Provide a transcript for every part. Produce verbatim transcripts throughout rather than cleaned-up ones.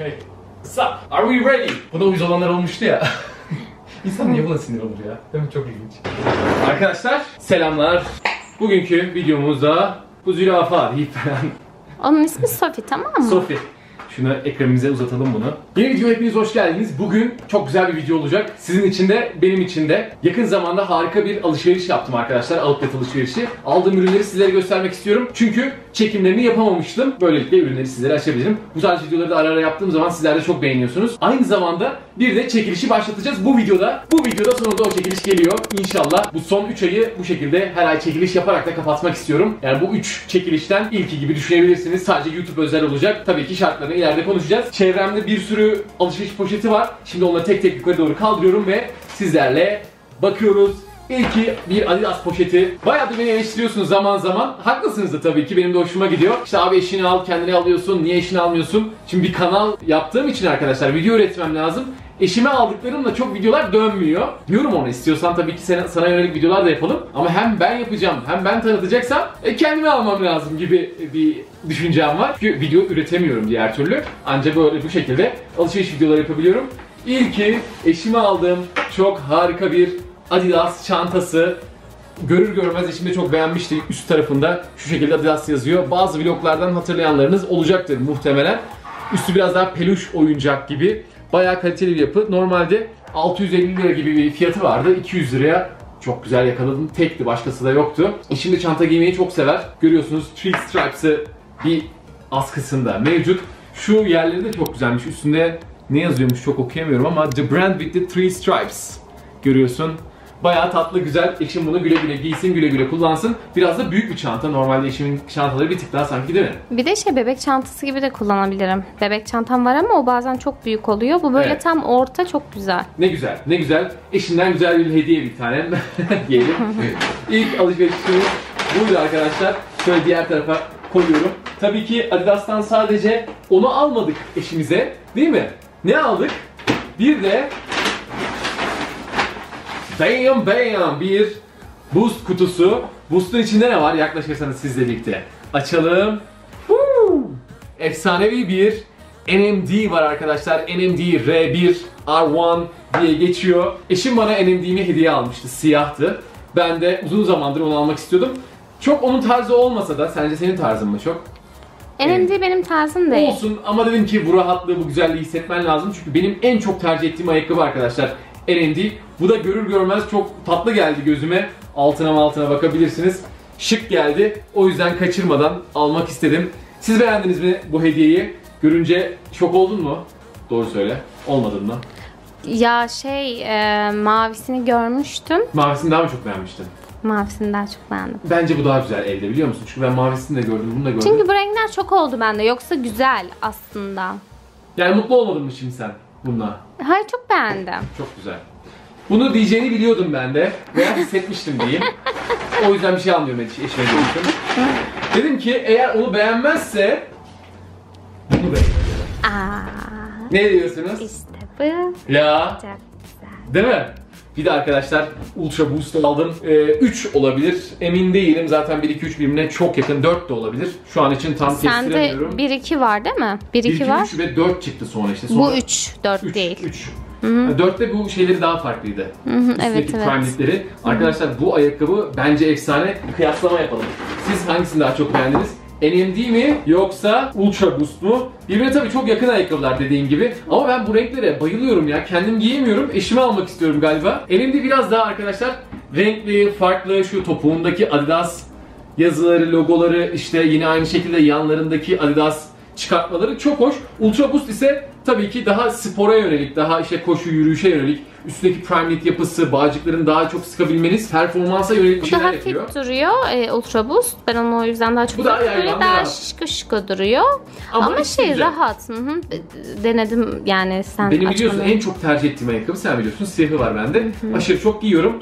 Hey, what's up? Are we ready? Buna uyuz olanlar olmuştu ya. İnsan niye buna sinir olur ya? Değil mi? Çok ilginç. Arkadaşlar, selamlar. Bugünkü videomuzda bu zürafa deyip falan. Onun ismi Sophie, tamam mı? Sophie. Şunu ekranımıza uzatalım bunu. Yeni videoma hepiniz hoş geldiniz. Bugün çok güzel bir video olacak. Sizin için de benim için de. Yakın zamanda harika bir alışveriş yaptım arkadaşlar. Outlet alışverişi. Aldığım ürünleri sizlere göstermek istiyorum. Çünkü çekimlerini yapamamıştım. Böylelikle ürünleri sizlere açabilirim. Bu tarz videoları da ara ara yaptığım zaman sizler de çok beğeniyorsunuz. Aynı zamanda bir de çekilişi başlatacağız bu videoda. Bu videoda sonunda o çekiliş geliyor. İnşallah bu son üç ayı bu şekilde her ay çekiliş yaparak da kapatmak istiyorum. Yani bu üç çekilişten ilki gibi düşünebilirsiniz. Sadece YouTube özel olacak. Tabii ki şartlarını ileride konuşacağız. Çevremde bir sürü alışveriş poşeti var. Şimdi onları tek tek yukarı doğru kaldırıyorum ve sizlerle bakıyoruz. İlki bir Adidas poşeti. Bayağı da beni eleştiriyorsunuz zaman zaman. Haklısınız da tabii ki, benim de hoşuma gidiyor. İşte abi eşini al, kendine alıyorsun, niye eşini almıyorsun? Şimdi bir kanal yaptığım için arkadaşlar video üretmem lazım. Eşime aldıklarımla çok videolar dönmüyor. Diyorum ona, istiyorsan tabii ki sana, sana yönelik videolar da yapalım. Ama hem ben yapacağım hem ben tanıtacaksam e, kendime almam lazım gibi bir düşüncem var. Çünkü video üretemiyorum diğer türlü. Ancak böyle bu şekilde alışveriş videoları yapabiliyorum. İlki eşime aldığım çok harika bir Adidas çantası. Görür görmez eşimde çok beğenmişti. Üst tarafında şu şekilde Adidas yazıyor. Bazı vloglardan hatırlayanlarınız olacaktır muhtemelen. Üstü biraz daha peluş oyuncak gibi. Bayağı kaliteli bir yapı. Normalde altı yüz elli lira gibi bir fiyatı vardı. iki yüz liraya çok güzel yakaladım. Tekti, başkası da yoktu. Eşim de çanta giymeyi çok sever. Görüyorsunuz Three Stripes'ı bir askısında mevcut. Şu yerleri de çok güzelmiş. Üstünde ne yazıyormuş çok okuyamıyorum ama The Brand with the Three Stripes. Görüyorsun. Bayağı tatlı, güzel. Eşim bunu güle güle giysin, güle güle kullansın. Biraz da büyük bir çanta. Normalde eşimin çantaları bir tık daha sanki, değil mi? Bir de şey, bebek çantası gibi de kullanabilirim. Bebek çantam var ama o bazen çok büyük oluyor. Bu böyle evet, tam orta, çok güzel. Ne güzel, ne güzel. Eşimden güzel bir hediye bir tanem. Diyelim. İlk alışverişimiz buydu arkadaşlar. Şöyle diğer tarafa koyuyorum. Tabii ki Adidas'tan sadece onu almadık eşimize, değil mi? Ne aldık? Bir de bam bam bir boost kutusu. Boost'un içinde ne var? Yaklaşırsanız sizle birlikte açalım. Woo! Efsanevi bir N M D var arkadaşlar. N M D R bir R bir diye geçiyor. Eşim bana N M D'mi hediye almıştı. Siyahtı. Ben de uzun zamandır onu almak istiyordum. Çok onun tarzı olmasa da, sence senin tarzın mı çok? N M D ee, benim tarzım değil. Olsun ama dedim ki bu rahatlığı, bu güzelliği hissetmen lazım. Çünkü benim en çok tercih ettiğim ayakkabı arkadaşlar N M D. Bu da görür görmez çok tatlı geldi gözüme. Altına altına bakabilirsiniz. Şık geldi. O yüzden kaçırmadan almak istedim. Siz beğendiniz mi bu hediyeyi? Görünce şok oldun mu? Doğru söyle. Olmadın mı? Ya şey, e, mavisini görmüştüm. Mavisini daha mı çok beğenmiştin? Mavisini daha çok beğendim. Bence bu daha güzel elde, biliyor musun? Çünkü ben mavisini de gördüm, bunu da gördüm. Çünkü bu renkler çok oldu bende. Yoksa güzel aslında. Yani mutlu olmadın mı şimdi sen bununla? Hayır, çok beğendim. Çok güzel. Bunu diyeceğini biliyordum ben de. Veya hissetmiştim diyeyim. O yüzden bir şey almıyorum eşime demiştim. Dedim ki eğer onu beğenmezse bunu beğenmeyeceğim. Ne diyorsunuz? İşte bu. Ya. Çok güzel. Değil mi? Bir de arkadaşlar Ultra Boost aldım. Ee, üç olabilir. Emin değilim. Zaten bir iki üç birbirine çok yakın. dört de olabilir. Şu an için tam kestiremiyorum. Sende bir iki var değil mi? bir iki var. bir iki üç ve dört çıktı sonra işte. Sonra bu üç dört değil. üç. Yani dörtte bu şeyleri daha farklıydı. Hı hı, evet, evet. Arkadaşlar hı hı. Bu ayakkabı bence efsane. Kıyaslama yapalım. Siz hangisini daha çok beğendiniz? N M D mi yoksa Ultra Boost mu? Birbirine tabii çok yakın ayakkabılar dediğim gibi. Ama ben bu renklere bayılıyorum ya. Kendim giyemiyorum. Eşime almak istiyorum galiba. N M D biraz daha arkadaşlar renkli, farklı. Şu topuğundaki Adidas yazıları, logoları, işte yine aynı şekilde yanlarındaki Adidas çıkartmaları çok hoş. Ultra Boost ise tabii ki daha spora yönelik, daha işte koşu, yürüyüşe yönelik. Üstündeki primeknit yapısı, bağcıkların daha çok sıkabilmeniz, performansa yönelik bir şeyler yapıyor. Bu daha fit duruyor e, Ultra Boost. Ben onu o yüzden daha çok böyle daha şıkı şıkı duruyor. Ama, Ama şey güzel, rahat. Hı -hı. Denedim yani sen. Benim biliyorsun açmanı... en çok tercih ettiğim ayakkabı, sen biliyorsun, siyahı var bende. Hı -hı. Aşırı çok giyiyorum.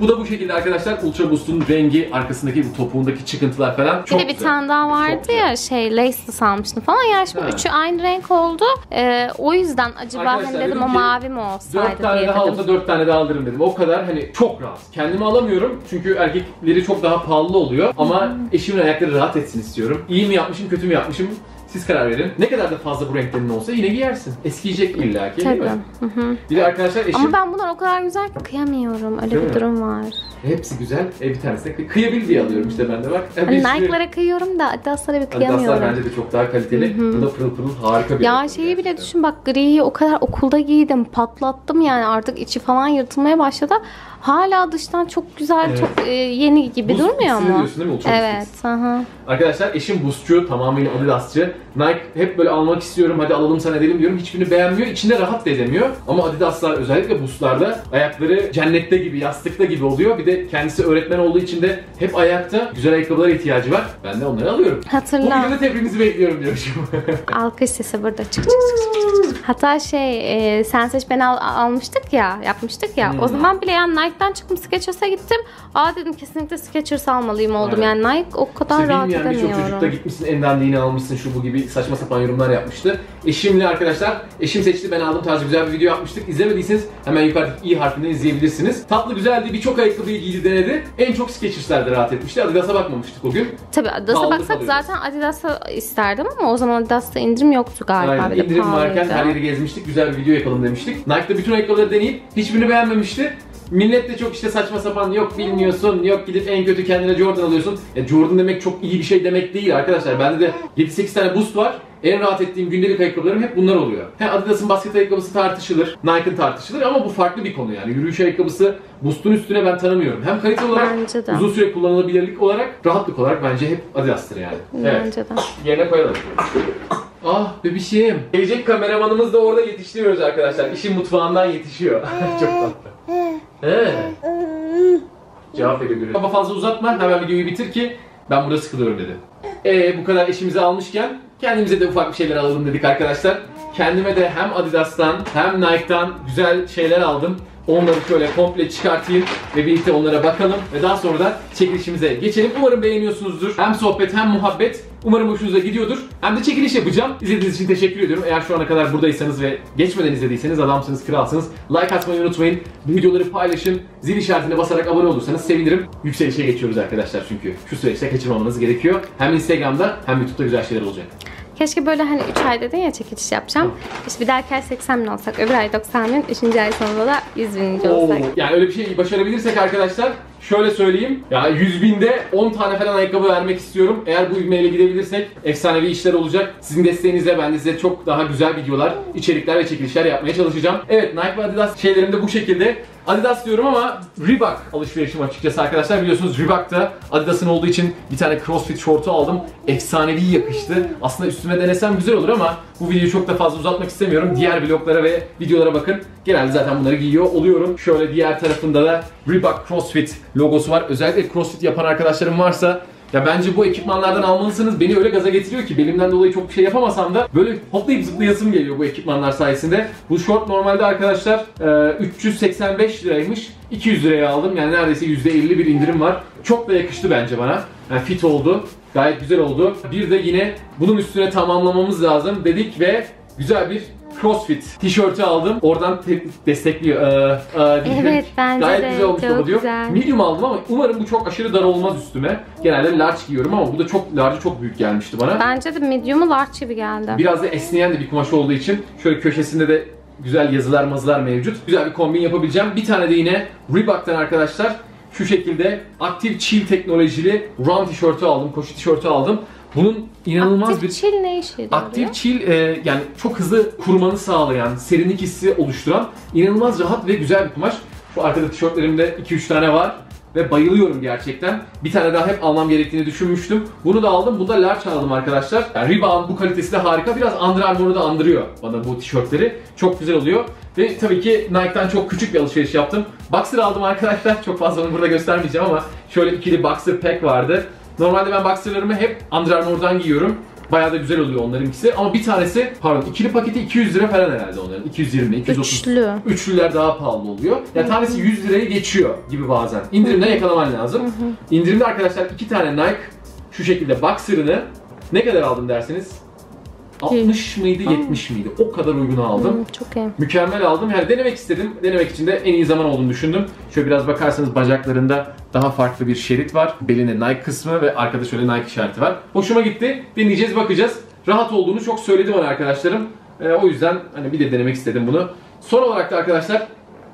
Bu da bu şekilde arkadaşlar. Ultra Boost'un rengi, arkasındaki bu topuğundaki çıkıntılar falan çok güzel. Bir de bir tane daha vardı çok ya şey, lace'lı salmıştım falan. Yani şimdi ha, üçü aynı renk oldu. Ee, o yüzden acaba arkadaşlar, hani dedim o mavi mi olsaydı dört tane diye daha dedim. Olsa dört tane daha alırım dedim. O kadar hani çok rahat. Kendimi alamıyorum çünkü erkekleri çok daha pahalı oluyor. Ama hmm, eşimin ayakları rahat etsin istiyorum. İyi mi yapmışım, kötü mü yapmışım? siz karar verin. Ne kadar da fazla bu renklerin olsa yine giyersin. Eskiyecek illaki, değil mi? Hı hı. Bir de arkadaşlar eşim... Ama ben bunlar o kadar güzel ki kıyamıyorum. Öyle değil bir mi? Durum var. Hepsi güzel. E bir tanesi de kıyabil diye alıyorum işte ben de bak. E, hani Nike'lara şimdi... kıyıyorum da Adidas'lara bir kıyamıyorum. Adidas'lar bence de çok daha kaliteli. Bu da pırıl pırıl harika bir ya renk. Şeyi bile düşün bak, griyi o kadar okulda giydim. Patlattım yani, artık içi falan yırtılmaya başladı. Hala dıştan çok güzel, evet. çok e, yeni gibi Buz, durmuyor mu? Diyorsun değil mi? Evet. Aha. Arkadaşlar eşim buzcu, tamamıyla Adidasçı. Nike hep böyle almak istiyorum, hadi alalım sana edelim diyorum. Hiçbirini beğenmiyor, içinde rahat da edemiyor. Ama Adidaslar özellikle buzlarda ayakları cennette gibi, yastıkta gibi oluyor. Bir de kendisi öğretmen olduğu için de hep ayakta güzel ayakkabılara ihtiyacı var. Ben de onları alıyorum. Hatırla. Bugün de tebrikinizi bekliyorum diyorum. Alkış sesi burada. Çık çık çık çık çık. Hatta şey e, sen seç ben al, almıştık ya, yapmıştık ya. Hmm. O zaman bile yani Nike ben çıktım Skechers'a gittim. Aa dedim kesinlikle Skechers almalıyım oldum. Aynen. Yani Nike o kadar işte rahat edemiyorum. Birçok çocukta gitmişsin endendiğini almışsın şu bu gibi saçma sapan yorumlar yapmıştı. Eşimle arkadaşlar, eşim seçti ben aldım tarzı güzel bir video yapmıştık. İzlemediyseniz hemen yukarıdaki i harfinden izleyebilirsiniz. Tatlı güzeldi, birçok ayakkabıyı giydi denedi. En çok Skechers'lerde rahat etmişti. Adidas'a bakmamıştık o gün. Tabii Adidas'a baksak kalıyoruz. Zaten Adidas'a isterdim ama o zaman Adidas'ta indirim yoktu galiba. Aynen, indirim varken her yeri gezmiştik, güzel bir video yapalım demiştik. Nike'da bütün ayakkabıları deneyip hiçbirini beğenmemişti. Millet de çok işte saçma sapan, yok bilmiyorsun, yok gidip en kötü kendine Jordan alıyorsun. E Jordan demek çok iyi bir şey demek değil arkadaşlar. Bende de yedi sekiz tane boost var. En rahat ettiğim gündelik ayakkabılarım hep bunlar oluyor. He, Adidas'ın basket ayakkabısı tartışılır, Nike'ın tartışılır ama bu farklı bir konu yani. Yürüyüş ayakkabısı boost'un üstüne ben tanımıyorum. Hem kalite olarak, uzun süre kullanılabilirlik olarak, rahatlık olarak bence hep Adidas'tır yani. Evet. Bence de. Yerine koyalım. Ah bebişim. Gelecek kameramanımız da orada yetiştiriyoruz arkadaşlar. İşin mutfağından yetişiyor. Çok tatlı. Ee, cevap veriyor. Baba fazla uzatma, hemen videoyu bitir ki ben burada sıkılıyorum dedi. Ee, bu kadar eşimizi almışken kendimize de ufak bir şeyler alalım dedik arkadaşlar. Kendime de hem Adidas'tan hem Nike'dan güzel şeyler aldım. Onları şöyle komple çıkartayım ve birlikte onlara bakalım ve daha sonra da çekilişimize geçelim. Umarım beğeniyorsunuzdur. Hem sohbet hem muhabbet. Umarım hoşunuza gidiyordur. Hem de çekiliş yapacağım. İzlediğiniz için teşekkür ediyorum. Eğer şu ana kadar buradaysanız ve geçmeden izlediyseniz adamsınız, kralsınız. Like atmayı unutmayın. Videoları paylaşın. Zil işaretine basarak abone olursanız sevinirim. Yükselişe geçiyoruz arkadaşlar çünkü. Şu süreçte kaçırmamanız gerekiyor. Hem Instagram'da hem YouTube'da güzel şeyler olacak. Keşke böyle hani üç ay dedin ya çekiliş yapacağım. İşte bir dahaki ay seksen bin olsak, öbür ay doksan bin, üçüncü ay sonunda da yüz bin olsak. Oo, yani öyle bir şey başarabilirsek arkadaşlar şöyle söyleyeyim. Ya yüz binde on tane falan ayakkabı vermek istiyorum. Eğer bu ivmeyle gidebilirsek efsanevi işler olacak. Sizin desteğinizle ben de size çok daha güzel videolar, içerikler ve çekilişler yapmaya çalışacağım. Evet, Nike ve Adidas şeylerim de bu şekilde. Adidas diyorum ama Reebok alışverişim açıkçası arkadaşlar. Biliyorsunuz Reebok'ta Adidas'ın olduğu için bir tane CrossFit şortu aldım. Efsanevi yakıştı. Aslında üstüme denesem güzel olur ama bu videoyu çok da fazla uzatmak istemiyorum. Diğer vloglara ve videolara bakın. Genelde zaten bunları giyiyor oluyorum. Şöyle diğer tarafında da Reebok CrossFit logosu var. Özellikle CrossFit yapan arkadaşlarım varsa ya bence bu ekipmanlardan almalısınız. Beni öyle gaza getiriyor ki belimden dolayı çok bir şey yapamasam da böyle hoplayıp zıplayasım geliyor bu ekipmanlar sayesinde. Bu şort normalde arkadaşlar üç yüz seksen beş liraymış. iki yüz liraya aldım. Yani neredeyse yüzde elli bir indirim var. Çok da yakıştı bence bana. Yani fit oldu. Gayet güzel oldu. Bir de yine bunun üstüne tamamlamamız lazım dedik ve güzel bir CrossFit tişörtü aldım. Oradan destekliyor. Ee, e, evet bence gayet de, güzel olmuş baba diyor. Güzel. Medium aldım ama umarım bu çok aşırı dar olmaz üstüme. Genelde large giyiyorum ama bu da çok large, çok büyük gelmişti bana. Bence de medium'u large gibi geldi. Biraz da esneyen de bir kumaş olduğu için şöyle köşesinde de güzel yazılar mazılar mevcut. Güzel bir kombin yapabileceğim. Bir tane de yine Reebok'tan arkadaşlar şu şekilde aktif chill teknolojili run tişörtü aldım. Koşu tişörtü aldım. Bunun inanılmaz aktif bir... Aktif chill ne işe yarıyor? Aktif chill e, yani çok hızlı kurumanı sağlayan, serinlik hissi oluşturan inanılmaz rahat ve güzel bir kumaş. Şu arkada tişörtlerimde iki üç tane var ve bayılıyorum gerçekten. Bir tane daha hep almam gerektiğini düşünmüştüm. Bunu da aldım. Bunu da large aldım arkadaşlar. Yani Reebok'un bu kalitesi de harika. Biraz Under Armour'u da andırıyor bana bu tişörtleri. Çok güzel oluyor. Ve tabii ki Nike'dan çok küçük bir alışveriş yaptım. Boxer aldım arkadaşlar. Çok fazla onu burada göstermeyeceğim ama şöyle ikili Boxer pack vardı. Normalde ben boxerlarımı hep Under Armour'dan giyiyorum. Bayağı da güzel oluyor onlarınkisi. Ama bir tanesi, pardon ikili paketi iki yüz lira falan herhalde onların. iki yüz yirmi, iki yüz otuz. Üçlü. Üçlüler daha pahalı oluyor. Ya yani tanesi yüz lirayı geçiyor gibi bazen. İndirimden yakalaman lazım. İndirimde arkadaşlar iki tane Nike şu şekilde boxer'ını ne kadar aldım derseniz altmış mıydı yetmiş miydi? O kadar uygun aldım. Çok iyi. Mükemmel aldım. Yani denemek istedim. Denemek için de en iyi zaman olduğunu düşündüm. Şöyle biraz bakarsanız bacaklarında daha farklı bir şerit var. Belinde Nike kısmı ve arkada şöyle Nike işareti var. Hoşuma gitti. Deneyeceğiz, bakacağız. rahat olduğunu çok söyledi bana arkadaşlarım. E, o yüzden hani bir de denemek istedim bunu. Son olarak da arkadaşlar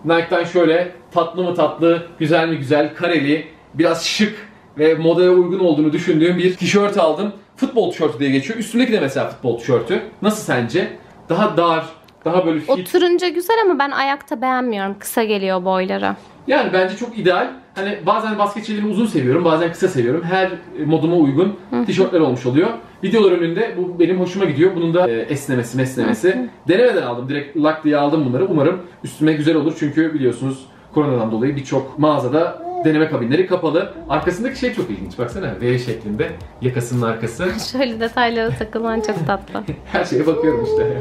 Nike'dan şöyle tatlı mı tatlı, güzel mi güzel, kareli, biraz şık ve modaya uygun olduğunu düşündüğüm bir tişört aldım. Futbol tişörtü diye geçiyor. Üstündeki de mesela futbol tişörtü. Nasıl sence? Daha dar, daha böyle fit. Oturunca güzel ama ben ayakta beğenmiyorum. Kısa geliyor boylara. Yani bence çok ideal. Hani bazen basketçilerimi uzun seviyorum, bazen kısa seviyorum. Her moduma uygun tişörtler olmuş oluyor. Videolar önünde bu benim hoşuma gidiyor. Bunun da esnemesi, mesnemesi. Denemeden aldım. Direkt lak diye aldım bunları. Umarım üstüme güzel olur. Çünkü biliyorsunuz koronadan dolayı birçok mağazada deneme kabinleri kapalı. Arkasındaki şey çok ilginç. Baksana V şeklinde. Yakasının arkası. Şöyle detaylara takılan çok tatlı. Her şeye bakıyorum işte.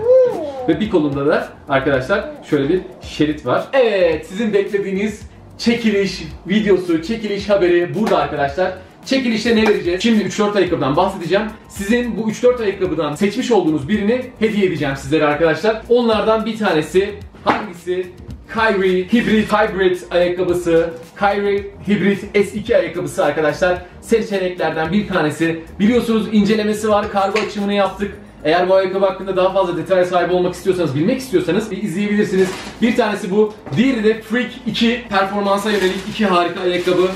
Ve bir kolunda da arkadaşlar şöyle bir şerit var. Evet, sizin beklediğiniz çekiliş videosu, çekiliş haberi burada arkadaşlar. Çekilişte ne vereceğiz? Şimdi üç dört ayakkabıdan bahsedeceğim. Sizin bu üç dört ayakkabıdan seçmiş olduğunuz birini hediye edeceğim sizlere arkadaşlar. Onlardan bir tanesi hangisi? Kyrie Hybrid, Hybrid ayakkabısı, Kyrie Hybrid S iki ayakkabısı arkadaşlar. Seçeneklerden bir tanesi. Biliyorsunuz incelemesi var, kargo açımını yaptık. Eğer bu ayakkabı hakkında daha fazla detaya sahip olmak istiyorsanız, bilmek istiyorsanız bir izleyebilirsiniz. Bir tanesi bu, diğeri de Freak iki performansa yönelik iki harika ayakkabı.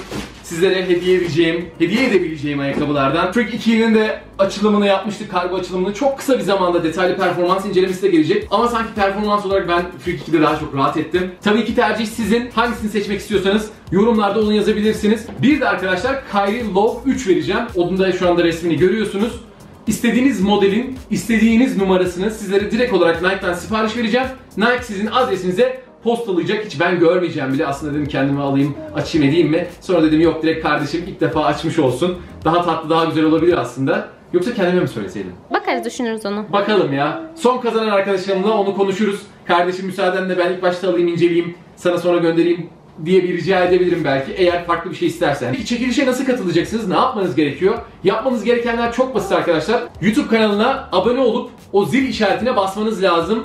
Sizlere hediye edeceğim, hediye edebileceğim ayakkabılardan. Freak iki'nin de açılımını yapmıştık, kargo açılımını. Çok kısa bir zamanda detaylı performans incelemesi de gelecek. Ama sanki performans olarak ben Freak iki'de daha çok rahat ettim. Tabii ki tercih sizin. Hangisini seçmek istiyorsanız yorumlarda onu yazabilirsiniz. Bir de arkadaşlar Kyrie Low üç vereceğim. Onun da şu anda resmini görüyorsunuz. İstediğiniz modelin, istediğiniz numarasını sizlere direkt olarak Nike'dan sipariş vereceğim. Nike sizin adresinize postalayacak. Hiç ben görmeyeceğim bile. Aslında dedim kendime alayım, açayım edeyim mi? Sonra dedim yok, direkt kardeşim ilk defa açmış olsun. Daha tatlı, daha güzel olabilir aslında. Yoksa kendime mi söyleseydim? Bakarız, düşünürüz onu. Bakalım ya. Son kazanan arkadaşlarımla onu konuşuruz. Kardeşim müsaadenle ben ilk başta alayım, inceleyeyim, sana sonra göndereyim diye bir rica edebilirim belki, eğer farklı bir şey istersen. Peki çekilişe nasıl katılacaksınız? Ne yapmanız gerekiyor? Yapmanız gerekenler çok basit arkadaşlar. YouTube kanalına abone olup o zil işaretine basmanız lazım.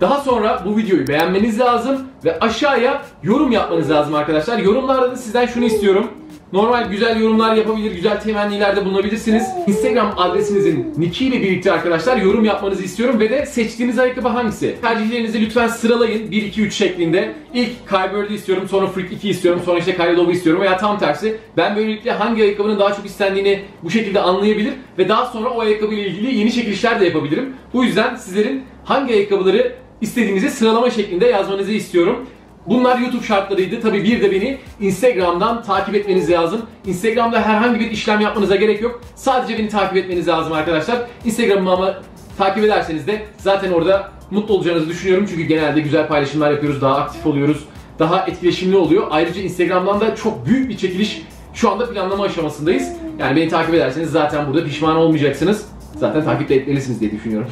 Daha sonra bu videoyu beğenmeniz lazım ve aşağıya yorum yapmanız lazım arkadaşlar. Yorumlarda da sizden şunu istiyorum. Normal güzel yorumlar yapabilir, güzel temennilerde bulunabilirsiniz. Instagram adresinizin nickiyle birlikte arkadaşlar yorum yapmanızı istiyorum ve de seçtiğiniz ayakkabı hangisi? Tercihlerinizi lütfen sıralayın bir iki üç şeklinde. İlk Kyrie istiyorum, sonra Freak iki istiyorum, sonra işte Kyrie Low istiyorum veya tam tersi. Ben böylelikle hangi ayakkabının daha çok istendiğini bu şekilde anlayabilir ve daha sonra o ayakkabıyla ilgili yeni çekilişler de yapabilirim. Bu yüzden sizlerin hangi ayakkabıları istediğinizi sıralama şeklinde yazmanızı istiyorum. Bunlar YouTube şartlarıydı. Tabii bir de beni Instagram'dan takip etmeniz lazım. Instagram'da herhangi bir işlem yapmanıza gerek yok. Sadece beni takip etmeniz lazım arkadaşlar. Instagram'ımı ama takip ederseniz de zaten orada mutlu olacağınızı düşünüyorum. Çünkü genelde güzel paylaşımlar yapıyoruz, daha aktif oluyoruz, daha etkileşimli oluyor. Ayrıca Instagram'dan da çok büyük bir çekiliş şu anda planlama aşamasındayız. Yani beni takip ederseniz zaten burada pişman olmayacaksınız. Zaten takip de etmelisiniz diye düşünüyorum.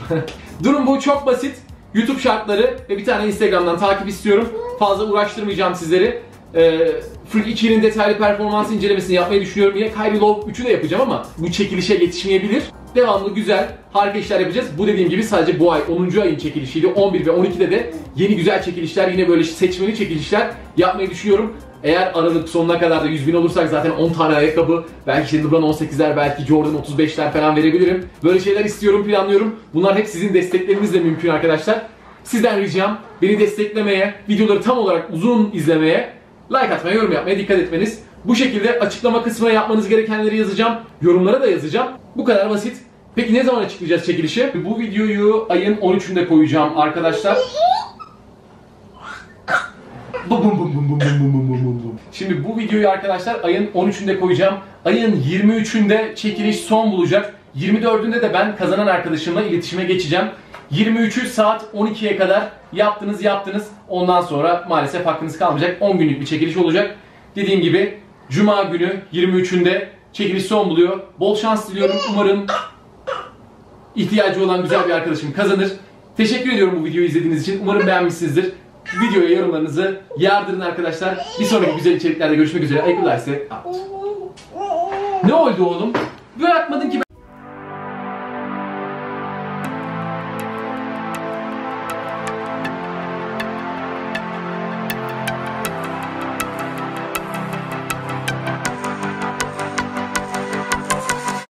Durum bu, çok basit. YouTube şartları ve bir tane Instagram'dan takip istiyorum. Fazla uğraştırmayacağım sizleri. Ee, Freak iki'nin detaylı performans incelemesini yapmayı düşünüyorum. Yine Kyrie Low üç'ü de yapacağım ama bu çekilişe yetişmeyebilir. Devamlı güzel, harika işler yapacağız. Bu dediğim gibi sadece bu ay onuncu ayın çekilişiydi. on bir ve on iki'de de yeni güzel çekilişler, yine böyle seçmeli çekilişler yapmayı düşünüyorum. Eğer Aralık sonuna kadar da yüz bin olursak zaten on tane ayakkabı, belki işte LeBron on sekiz'ler, belki Jordan otuz beş'ler falan verebilirim. Böyle şeyler istiyorum, planlıyorum. Bunlar hep sizin desteklerinizle mümkün arkadaşlar. Sizden ricam beni desteklemeye, videoları tam olarak uzun izlemeye, like atmaya, yorum yapmaya dikkat etmeniz. Bu şekilde açıklama kısmına yapmanız gerekenleri yazacağım. Yorumlara da yazacağım. Bu kadar basit. Peki ne zaman açıklayacağız çekilişi? Bu videoyu ayın on üç'ünde koyacağım arkadaşlar. Şimdi bu videoyu arkadaşlar ayın on üç'ünde koyacağım. Ayın yirmi üç'ünde çekiliş son bulacak. yirmi dörd'ünde de ben kazanan arkadaşımla iletişime geçeceğim. yirmi üç'ü saat on iki'ye kadar yaptınız yaptınız. Ondan sonra maalesef hakkınız kalmayacak. on günlük bir çekiliş olacak. Dediğim gibi Cuma günü yirmi üç'ünde çekiliş son buluyor. Bol şans diliyorum. Umarım ihtiyacı olan güzel bir arkadaşım kazanır. Teşekkür ediyorum bu videoyu izlediğiniz için. Umarım beğenmişsinizdir. Videoya yorumlarınızı yardırın arkadaşlar. Bir sonraki güzel içeriklerde görüşmek üzere. Ayakkabılar ise out. Ne oldu oğlum? Bırakmadın ki ben...